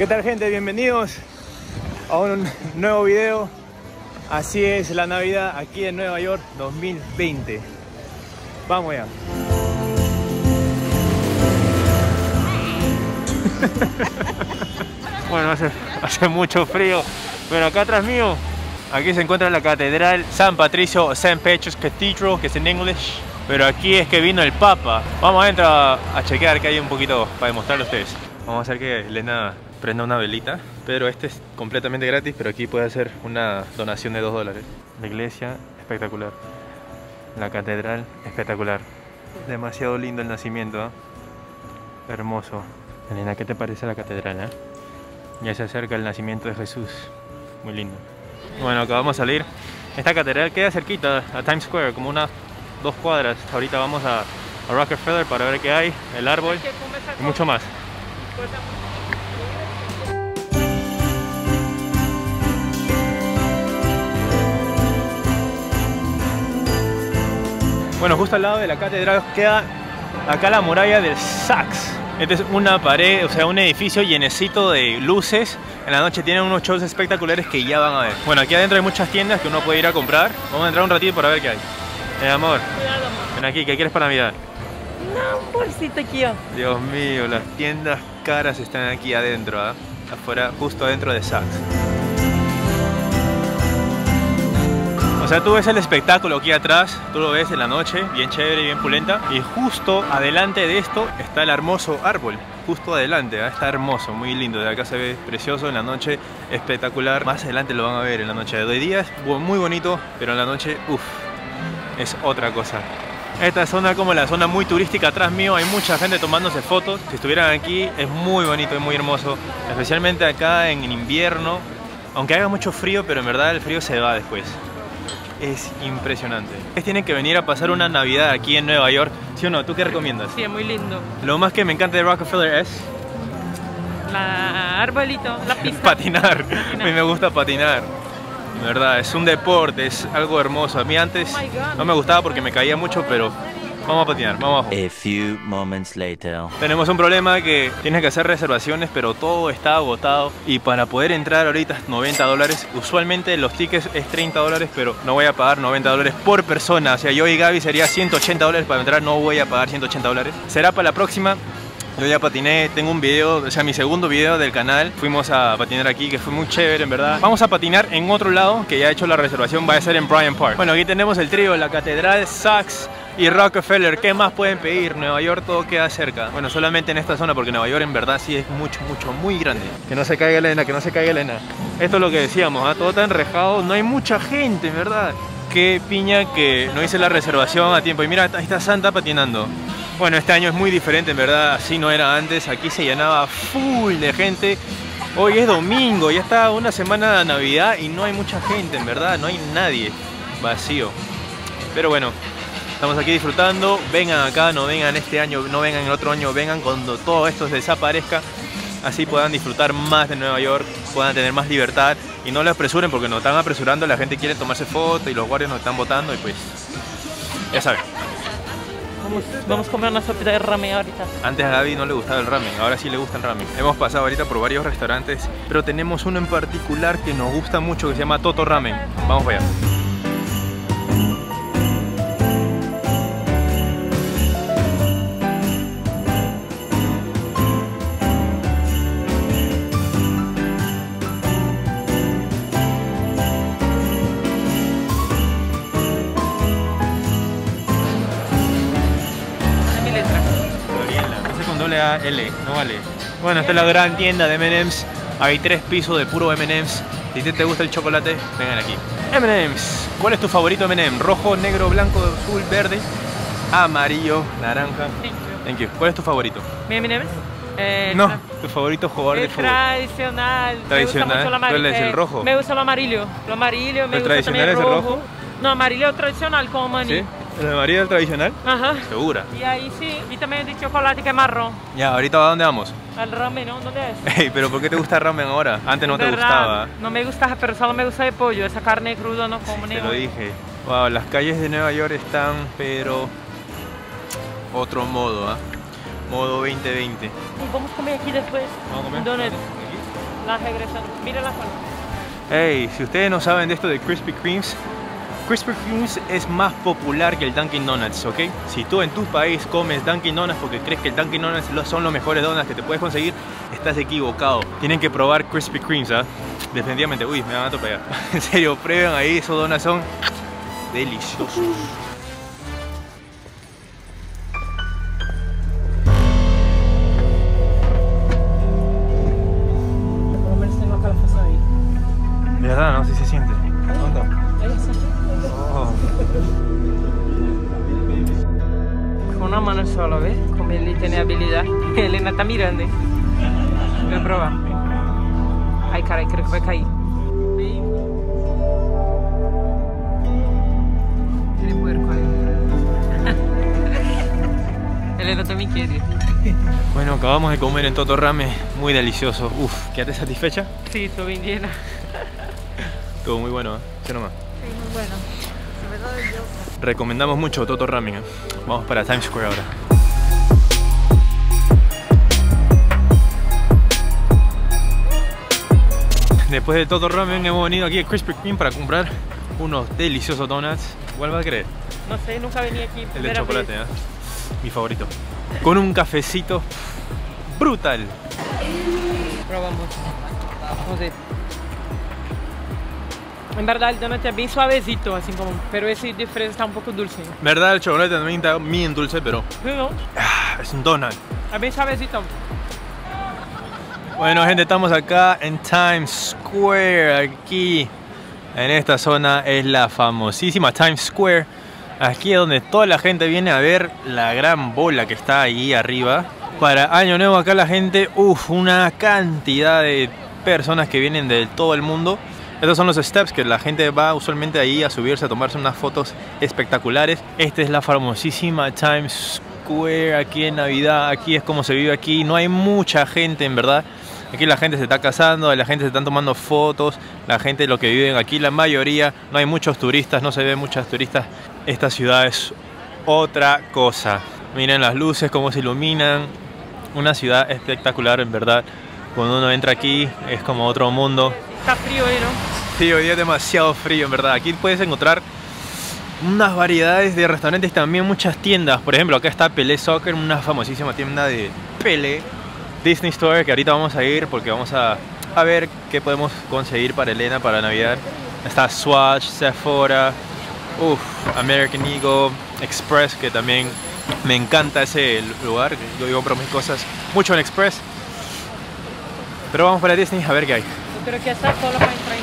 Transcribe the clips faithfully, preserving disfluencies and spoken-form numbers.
¿Qué tal, gente? Bienvenidos a un nuevo video. Así es la Navidad aquí en Nueva York dos mil veinte. Vamos ya. Bueno, hace, hace mucho frío, pero acá atrás mío, aquí se encuentra la Catedral San Patricio, San Patrick's Cathedral, que es en English. Pero aquí es que vino el Papa. Vamos adentro a, a chequear que hay un poquito para demostrarle a ustedes. Vamos a hacer que Elena prenda una velita, pero este es completamente gratis, pero aquí puede hacer una donación de dos dólares. La iglesia, espectacular. La catedral, espectacular. Demasiado lindo el nacimiento, ¿eh? Hermoso. Elena, ¿qué te parece la catedral? Eh? Ya se acerca el nacimiento de Jesús. Muy lindo. Bueno, acabamos de salir. Esta catedral queda cerquita a Times Square, como unas dos cuadras. Ahorita vamos a, a Rockefeller para ver qué hay, el árbol y mucho más. Bueno, justo al lado de la catedral queda acá la muralla del Saks. Esta es una pared, o sea, un edificio llenecito de luces. En la noche tienen unos shows espectaculares que ya van a ver. Bueno, aquí adentro hay muchas tiendas que uno puede ir a comprar. Vamos a entrar un ratito para ver qué hay. Eh, amor, cuidado, amor. Ven aquí, ¿qué quieres para Navidad? No, un bolsito, tío. Dios mío, las tiendas caras están aquí adentro, ¿eh? Afuera, justo adentro de Saks. O sea, tú ves el espectáculo aquí atrás, tú lo ves en la noche, bien chévere, bien pulenta. Y justo adelante de esto está el hermoso árbol, justo adelante, ¿eh? Está hermoso, muy lindo. De acá se ve precioso, en la noche espectacular. Más adelante lo van a ver en la noche. De hoy día es muy bonito, pero en la noche, uff, es otra cosa. Esta zona, como la zona muy turística atrás mío, hay mucha gente tomándose fotos. Si estuvieran aquí, es muy bonito, es muy hermoso. Especialmente acá en invierno, aunque haga mucho frío, pero en verdad el frío se va después. Es impresionante. Ustedes tienen que venir a pasar una Navidad aquí en Nueva York, ¿sí o no? ¿Tú qué recomiendas? Sí, es muy lindo. Lo más que me encanta de Rockefeller es... la arbolito, la pista. Patinar. Patinar. A mí me gusta patinar. De verdad, es un deporte, es algo hermoso. A mí antes oh no me gustaba porque me caía mucho, pero... vamos a patinar, vamos abajo. A few moments later. Tenemos un problema que tienes que hacer reservaciones, pero todo está agotado. Y para poder entrar ahorita es noventa dólares. Usualmente los tickets es treinta dólares, pero no voy a pagar noventa dólares por persona. O sea, yo y Gaby sería ciento ochenta dólares para entrar, no voy a pagar ciento ochenta dólares. Será para la próxima. Yo ya patiné, tengo un video, o sea, mi segundo video del canal. Fuimos a patinar aquí, que fue muy chévere, en verdad. Vamos a patinar en otro lado, que ya he hecho la reservación, va a ser en Bryant Park. Bueno, aquí tenemos el trío, la Catedral, Saks y Rockefeller. ¿Qué más pueden pedir? Nueva York, todo queda cerca. Bueno, solamente en esta zona, porque Nueva York en verdad sí es mucho, mucho, muy grande. Que no se caiga Elena, que no se caiga Elena. Esto es lo que decíamos, ¿eh? Todo tan enrejado, no hay mucha gente, en verdad. Qué piña que no hice la reservación a tiempo. Y mira, ahí está Santa patinando. Bueno, este año es muy diferente, en verdad, así no era antes. Aquí se llenaba full de gente. Hoy es domingo, ya está una semana de Navidad y no hay mucha gente, en verdad, no hay nadie. Vacío. Pero bueno, estamos aquí disfrutando. Vengan acá, no vengan este año, no vengan el otro año, vengan cuando todo esto desaparezca. Así puedan disfrutar más de Nueva York, puedan tener más libertad. Y no lo apresuren, porque nos están apresurando, la gente quiere tomarse fotos y los guardias nos están botando y pues... ya saben. Vamos, vamos a comer una sopita de ramen ahorita. Antes a Gaby no le gustaba el ramen, ahora sí le gusta el ramen. Hemos pasado ahorita por varios restaurantes, pero tenemos uno en particular que nos gusta mucho, que se llama Toto Ramen. Vamos para allá. L, no vale. Bueno, esta es la gran tienda de eme y eme's. Hay tres pisos de puro eme y eme's. Si te gusta el chocolate, vengan aquí. eme y eme's. ¿Cuál es tu favorito eme y eme? Rojo, negro, blanco, azul, verde, amarillo, naranja. Thank you. Thank you. ¿Cuál es tu favorito? ¿Mi eme y eme's? Eh, no, tu favorito jugador de fútbol. Tradicional. Tradicional. ¿Cuál es el rojo? Me gusta el amarillo. Lo amarillo me gusta también el rojo. ¿El tradicional es el rojo? No, amarillo tradicional como maní. ¿Sí? ¿La María del tradicional? Ajá. ¿Segura? Y ahí sí, vi también de chocolate que es marrón. Ya, ¿ahorita a dónde vamos? Al ramen, ¿no? ¿Dónde es? Ey, ¿pero por qué te gusta el ramen ahora? Antes no te gustaba. No me gusta, pero solo me gusta de pollo. Esa carne cruda no como ni... te lo dije. Wow, las calles de Nueva York están, pero... otro modo, ¿ah? ¿eh? Modo veinte veinte. Y vamos a comer aquí después. ¿Vamos a comer? ¿Dónde? las regresando. Mira la zona. Hey, si ustedes no saben de esto de Krispy Kremes, Krispy Kremes es más popular que el Dunkin Donuts, ¿ok? Si tú en tu país comes Dunkin Donuts porque crees que el Dunkin Donuts son los mejores donuts que te puedes conseguir, estás equivocado. Tienen que probar Krispy Kremes, ¿ah? ¿eh? Definitivamente. Uy, me van a atropellar. En serio, prueben ahí, esos donuts son deliciosos. Elena está mirando, ¿eh? Voy a probar. Ay, caray, creo que va a caer. Tiene puerco ahí. Elena también quiere. Bueno, acabamos de comer en Toto Ramen, muy delicioso. Uf, ¿quedaste satisfecha? Sí, estoy bien llena. Todo muy bueno, ¿eh? Sí, nomás. Sí, muy bueno. Se me da delicioso. Recomendamos mucho Toto Ramen, ¿eh? Vamos para Times Square ahora. Después de Toto Ramen hemos venido aquí a Krispy Kreme para comprar unos deliciosos donuts. ¿Cuál vas a creer? No sé, nunca venía aquí. El de chocolate, ¿eh? Mi favorito. Con un cafecito brutal. Probamos. Vamos. En verdad el donut es bien suavecito, así como, pero ese de fresa está un poco dulce. En verdad el chocolate también está bien dulce, pero no. Ah, es un donut. Es bien suavecito. Bueno, gente, estamos acá en Times Square, aquí en esta zona es la famosísima Times Square. Aquí es donde toda la gente viene a ver la gran bola que está ahí arriba. Para Año Nuevo acá la gente, uff, una cantidad de personas que vienen de todo el mundo. Estos son los steps que la gente va usualmente ahí a subirse, a tomarse unas fotos espectaculares. Esta es la famosísima Times Square, aquí en Navidad, aquí es como se vive aquí. No hay mucha gente, en verdad. Aquí la gente se está casando, la gente se están tomando fotos, la gente, lo que viven aquí, la mayoría, no hay muchos turistas, no se ven muchos turistas. Esta ciudad es otra cosa. Miren las luces, cómo se iluminan. Una ciudad espectacular, en verdad. Cuando uno entra aquí, es como otro mundo. Está frío hoy, ¿no? Sí, hoy día es demasiado frío, en verdad. Aquí puedes encontrar unas variedades de restaurantes, también muchas tiendas. Por ejemplo, acá está Pelé Soccer, una famosísima tienda de Pelé. Disney Store, que ahorita vamos a ir porque vamos a, a ver qué podemos conseguir para Elena para Navidad. Está Swatch, Sephora, uf, American Eagle, Express, que también me encanta ese lugar. Yo compro mis cosas mucho en Express. Pero vamos para Disney a ver qué hay. Yo creo que está solo para entrar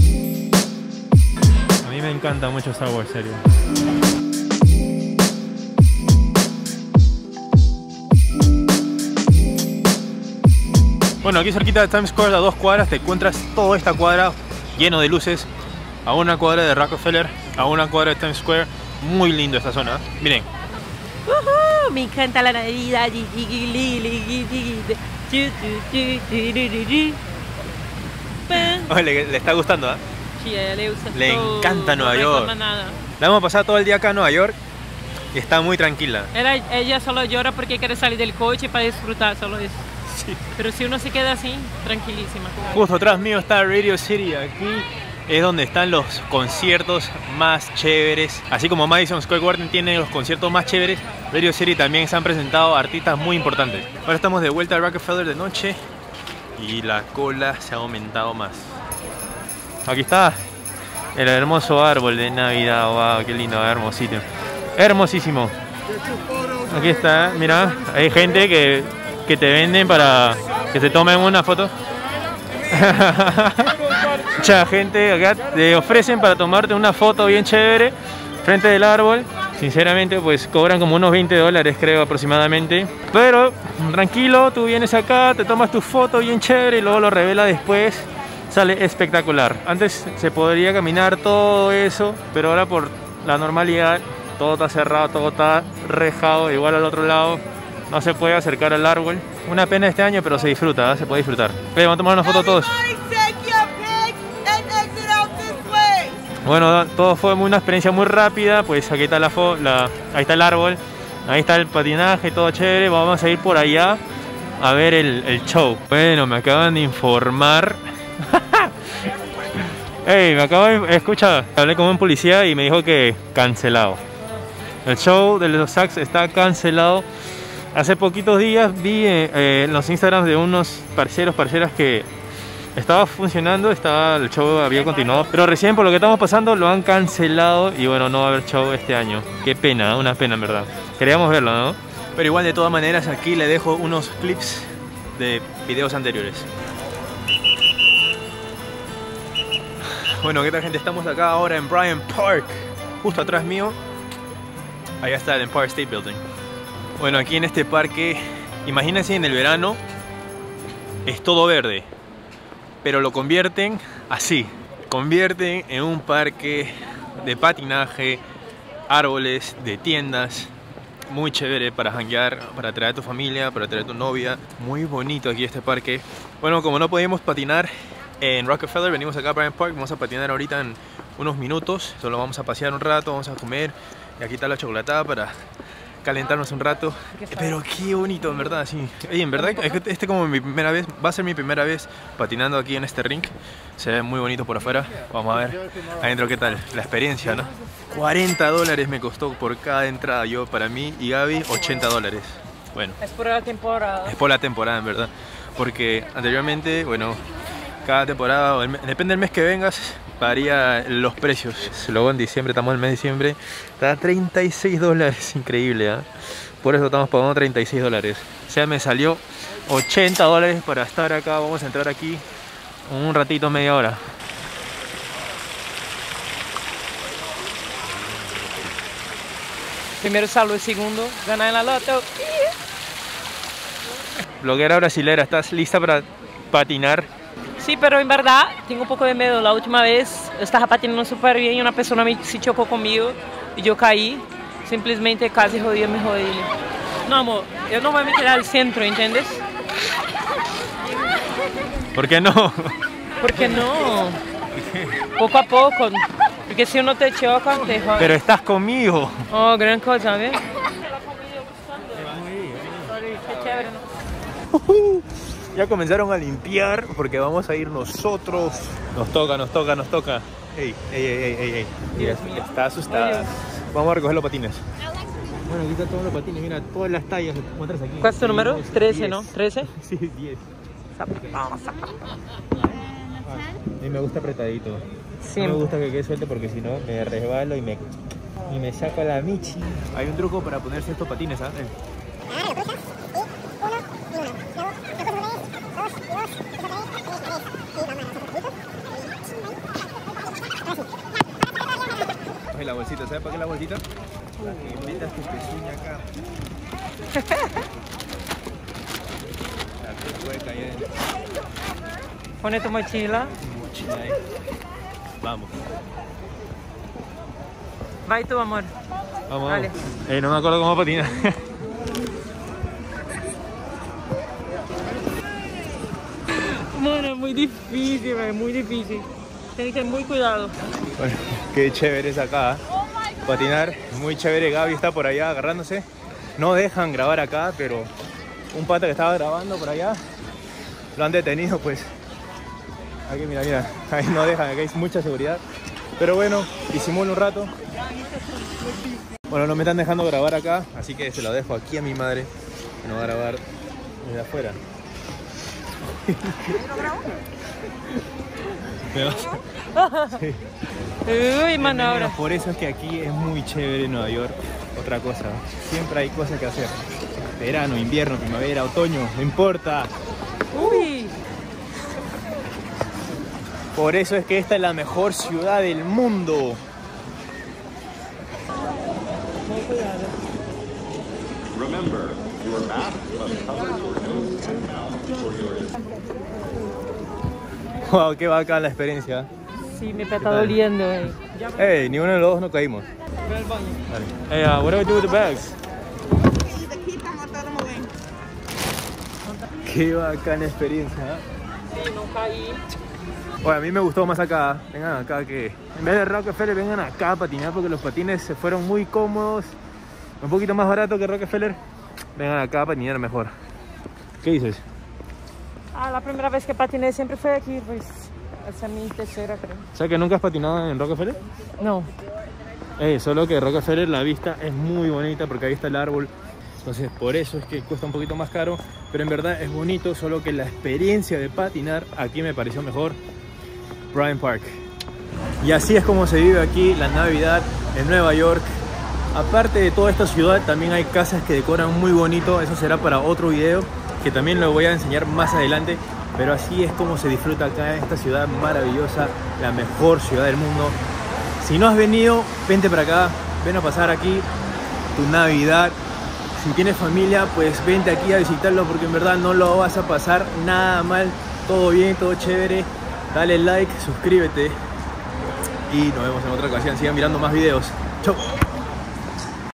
en Disney. A mí me encanta mucho Star Wars, serio. Bueno, aquí cerquita de Times Square, a dos cuadras, te encuentras toda esta cuadra lleno de luces. A una cuadra de Rockefeller, a una cuadra de Times Square. Muy lindo esta zona, miren. Uh-huh, me encanta la Navidad. Oh, le, le está gustando, ¿eh? Sí, le gusta. Le encanta Nueva York. La hemos pasado todo el día acá en Nueva York. Y está muy tranquila. Era, ella solo llora porque quiere salir del coche para disfrutar, solo eso. Sí. Pero si uno se queda así, tranquilísima. Justo atrás mío está Radio City. Aquí es donde están los conciertos más chéveres. Así como Madison Square Garden tiene los conciertos más chéveres, Radio City también se han presentado artistas muy importantes. Ahora estamos de vuelta a Rockefeller de noche y la cola se ha aumentado más. Aquí está el hermoso árbol de Navidad. Wow, qué lindo, hermosito. Hermosísimo. Aquí está, mira, hay gente que que te venden para que se tomen una foto. Mucha gente acá te ofrecen para tomarte una foto bien chévere frente del árbol. Sinceramente, pues cobran como unos veinte dólares, creo, aproximadamente. Pero tranquilo, tú vienes acá, te tomas tu foto bien chévere y luego lo revelas después. Sale espectacular. Antes se podría caminar todo eso, pero ahora por la normalidad todo está cerrado, todo está rejado. Igual al otro lado no se puede acercar al árbol. Una pena este año, pero se disfruta, ¿eh? Se puede disfrutar. Hey, vamos a tomar una foto todos. Bueno, todo fue una experiencia muy rápida. Pues aquí está la, la ahí está el árbol, ahí está el patinaje, todo chévere. Vamos a ir por allá a ver el, el show. Bueno, me acaban de informar. Ey, me acaban de... Escucha, hablé con un policía y me dijo que cancelado. El show de los Saks está cancelado. Hace poquitos días vi en eh, los Instagrams de unos parceros, parceras que estaba funcionando, estaba, el show había continuado, pero recién por lo que estamos pasando lo han cancelado y bueno, no va a haber show este año. Qué pena, una pena en verdad. Queríamos verlo, ¿no? Pero igual de todas maneras aquí le dejo unos clips de videos anteriores. Bueno, ¿qué tal, gente? Estamos acá ahora en Bryant Park. Justo atrás mío, allá está el Empire State Building. Bueno, aquí en este parque, imagínense en el verano, es todo verde. Pero lo convierten así, convierten en un parque de patinaje, árboles, de tiendas, muy chévere para janguear, para traer a tu familia, para traer a tu novia, muy bonito aquí este parque. Bueno, como no podíamos patinar en Rockefeller, venimos acá a Bryant Park, vamos a patinar ahorita en unos minutos, solo vamos a pasear un rato, vamos a comer, y aquí está la chocolatada para calentarnos un rato. Pero qué bonito, en verdad, sí. Ey, en verdad, este es como mi primera vez, va a ser mi primera vez patinando aquí en este rink. Se ve muy bonito por afuera. Vamos a ver adentro qué tal la experiencia, ¿no? cuarenta dólares me costó por cada entrada, yo para mí y Gaby, ochenta dólares. Bueno. Es por la temporada. Es por la temporada, en verdad. Porque anteriormente, bueno, cada temporada, depende del mes que vengas, varía los precios. Luego en diciembre, estamos en el mes de diciembre, está treinta y seis dólares, increíble, ¿eh? Por eso estamos pagando treinta y seis dólares. O sea, me salió ochenta dólares para estar acá. Vamos a entrar aquí un ratito, media hora. Primero salvo el segundo, ganar en la loto. Bloguera brasilera, ¿estás lista para patinar? Sí, pero en verdad tengo un poco de miedo. La última vez estaba patinando súper bien y una persona me, se chocó conmigo y yo caí. Simplemente casi jodí mi rodilla. No, amor, yo no voy a meter al centro, ¿entiendes? ¿Por qué no? ¿Por qué no? Poco a poco. Porque si uno te choca, te jode. Pero estás conmigo. Oh, gran cosa, ¿ves? Qué chévere, ¿no? Ya comenzaron a limpiar porque vamos a ir nosotros. Nos toca, nos toca, nos toca. Ey, ey, ey, ey, ey. Mira, está asustada. Oye. Vamos a recoger los patines. Bueno, aquí están todos los patines, mira, todas las tallas que encuentras aquí. ¿Cuál es tu número? trece, ¿no? ¿trece? Sí, diez. Vamos a... A mí me gusta apretadito. Sí. No me gusta que quede suelto porque si no me resbalo y me, y me saco a la michi. Hay un truco para ponerse estos patines, ¿sabes? ¿Eh? La bolsita, ¿sabes para qué la bolsita? Para que metas tu pezuña acá. La que puede caer. Pone tu mochila. Mochila ahí. Vamos. Vai tú, amor. Vamos. Vale. Eh, no me acuerdo cómo patina. Bueno, es muy difícil, es muy difícil. Tienes que tener muy cuidado. Bueno, qué chévere es acá, ¿eh? Patinar, muy chévere. Gaby está por allá agarrándose. No dejan grabar acá, pero un pata que estaba grabando por allá lo han detenido, pues. Aquí, mira, mira, ahí no dejan, aquí hay mucha seguridad. Pero bueno, disimula un rato. Bueno, no me están dejando grabar acá, así que se lo dejo aquí a mi madre, que nos va a grabar desde afuera. ¿Me vas? Sí. Uy, manobra. Por eso es que aquí es muy chévere en Nueva York. Otra cosa, siempre hay cosas que hacer. Verano, invierno, primavera, otoño, no importa. Uy. Por eso es que esta es la mejor ciudad del mundo. Remember, your mask must cover your nose and mouth for your ears. Wow, qué bacán la experiencia. Sí, me está doliendo, eh. Hey, ni uno de los dos no caímos. Hey, uh, what do we do with the bags? Qué bacana experiencia. Sí, no caí. Oye, a mí me gustó más acá. Vengan acá que... En vez de Rockefeller, vengan acá a patinar porque los patines se fueron muy cómodos. Un poquito más barato que Rockefeller. Vengan acá a patinar mejor. ¿Qué dices? Ah, la primera vez que patiné siempre fue aquí, pues. Esa es mi tercera, creo. ¿Sabes que nunca has patinado en Rockefeller? No. Eh, solo que Rockefeller, la vista es muy bonita porque ahí está el árbol. Entonces por eso es que cuesta un poquito más caro, pero en verdad es bonito, solo que la experiencia de patinar aquí me pareció mejor. Bryant Park. Y así es como se vive aquí la Navidad en Nueva York. Aparte de toda esta ciudad, también hay casas que decoran muy bonito. Eso será para otro video, que también lo voy a enseñar más adelante. Pero así es como se disfruta acá en esta ciudad maravillosa, la mejor ciudad del mundo. Si no has venido, vente para acá, ven a pasar aquí tu Navidad. Si tienes familia, pues vente aquí a visitarlo porque en verdad no lo vas a pasar nada mal. Todo bien, todo chévere. Dale like, suscríbete y nos vemos en otra ocasión. Sigan mirando más videos. Chau.